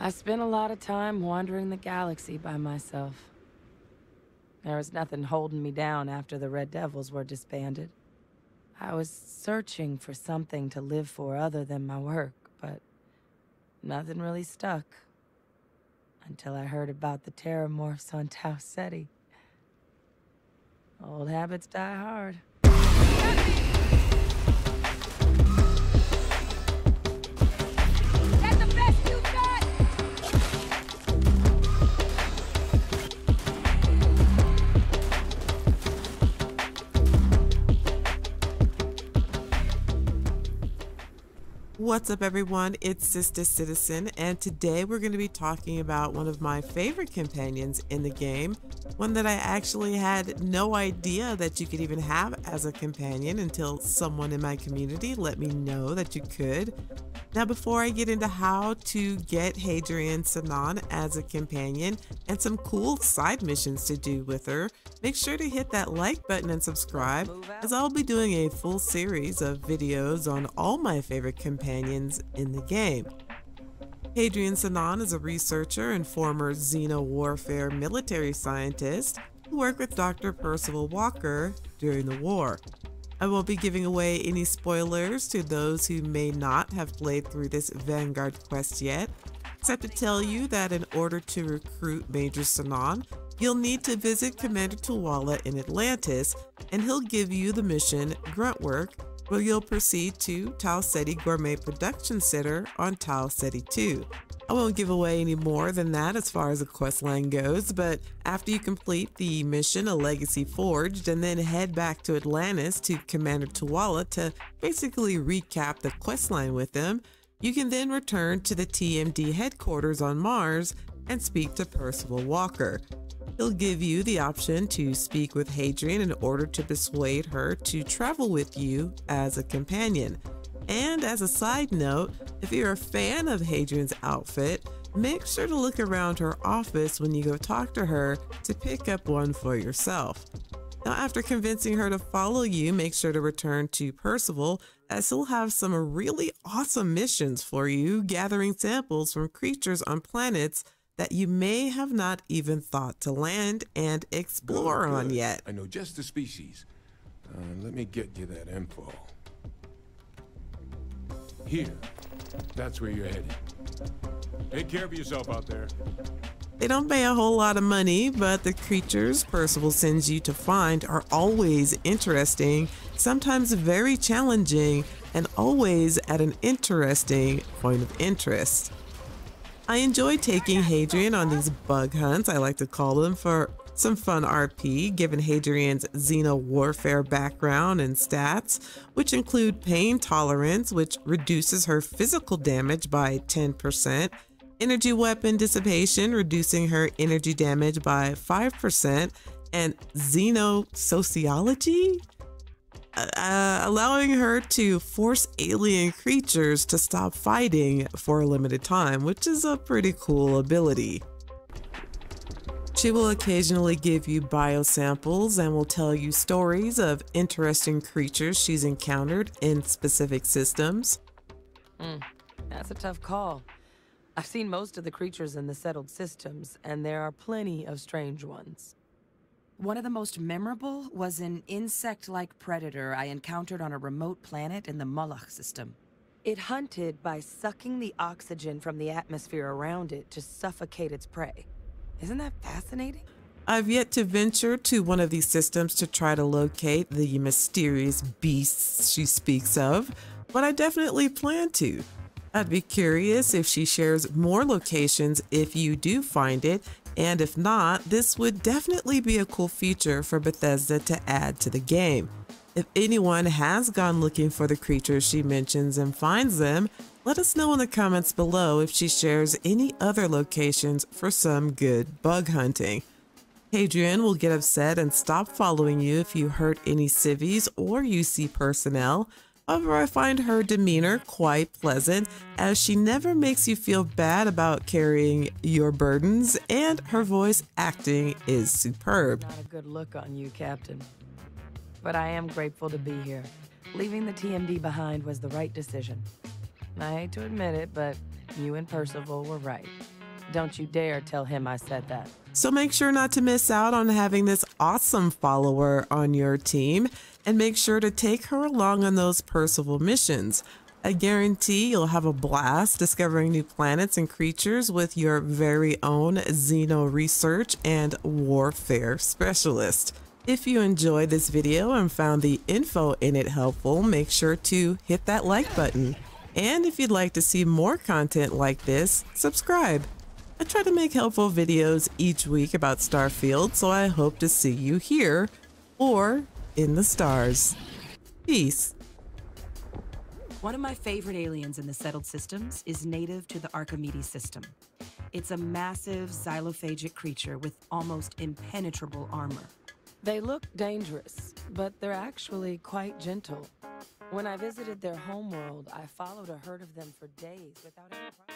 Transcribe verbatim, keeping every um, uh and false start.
I spent a lot of time wandering the galaxy by myself. There was nothing holding me down after the Red Devils were disbanded. I was searching for something to live for other than my work, but nothing really stuck. Until I heard about the Terrormorphs on Tau Ceti. Old habits die hard. What's up everyone, it's SistaCitizen, and today we're going to be talking about one of my favorite companions in the game, one that I actually had no idea that you could even have as a companion until someone in my community let me know that you could. Now before I get into how to get Hadrian Sanon as a companion and some cool side missions to do with her, make sure to hit that like button and subscribe, as I'll be doing a full series of videos on all my favorite companions in the game. Hadrian Sanon is a researcher and former Xeno Warfare military scientist who worked with Doctor Percival Walker during the war. I won't be giving away any spoilers to those who may not have played through this Vanguard quest yet, except to tell you that in order to recruit Major Sanon, you'll need to visit Commander Tuwala in Atlantis, and he'll give you the mission Grunt Work, where you'll proceed to Tau Ceti Gourmet Production Center on Tau Ceti two. I won't give away any more than that as far as the questline goes, but after you complete the mission A Legacy Forged and then head back to Atlantis to Commander Tuwala to basically recap the questline with him, you can then return to the T M D headquarters on Mars and speak to Percival Walker. He'll give you the option to speak with Hadrian in order to persuade her to travel with you as a companion. And as a side note, if you're a fan of Hadrian's outfit, make sure to look around her office when you go talk to her to pick up one for yourself. Now, after convincing her to follow you, make sure to return to Percival, as he'll have some really awesome missions for you, gathering samples from creatures on planets that you may have not even thought to land and explore on yet. I know just the species. Uh, let me get you that info. Here, that's where you're headed. Take care of yourself out there. They don't pay a whole lot of money, but the creatures Percival sends you to find are always interesting, sometimes very challenging, and always at an interesting point of interest. I enjoy taking Hadrian on these bug hunts, I like to call them, for some fun R P, given Hadrian's Xeno Warfare background and stats, which include pain tolerance, which reduces her physical damage by ten percent, energy weapon dissipation, reducing her energy damage by five percent, and Xeno Sociology? Uh, allowing her to force alien creatures to stop fighting for a limited time, which is a pretty cool ability. She will occasionally give you biosamples and will tell you stories of interesting creatures she's encountered in specific systems. Mm, that's a tough call. I've seen most of the creatures in the settled systems, and there are plenty of strange ones. One of the most memorable was an insect-like predator I encountered on a remote planet in the Moloch system. It hunted by sucking the oxygen from the atmosphere around it to suffocate its prey. Isn't that fascinating? I've yet to venture to one of these systems to try to locate the mysterious beasts she speaks of, but I definitely plan to. I'd be curious if she shares more locations if you do find it, and if not, this would definitely be a cool feature for Bethesda to add to the game. If anyone has gone looking for the creatures she mentions and finds them, let us know in the comments below if she shares any other locations for some good bug hunting. Hadrian will get upset and stop following you if you hurt any civies or U C personnel. However, I find her demeanor quite pleasant, as she never makes you feel bad about carrying your burdens, and her voice acting is superb. Not a good look on you, Captain. But I am grateful to be here. Leaving the T M D behind was the right decision. I hate to admit it, but You and Percival were right. Don't you dare tell him I said that. So make sure not to miss out on having this awesome follower on your team, and make sure to take her along on those Percival missions. I guarantee you'll have a blast discovering new planets and creatures with your very own Xeno Research and Warfare Specialist. If you enjoyed this video and found the info in it helpful, make sure to hit that like button. And if you'd like to see more content like this, subscribe. I try to make helpful videos each week about Starfield, so I hope to see you here or in the stars. Peace. One of my favorite aliens in the settled systems is native to the Archimedes system. It's a massive xylophagic creature with almost impenetrable armor. They look dangerous, but they're actually quite gentle. When I visited their homeworld, I followed a herd of them for days without any problem.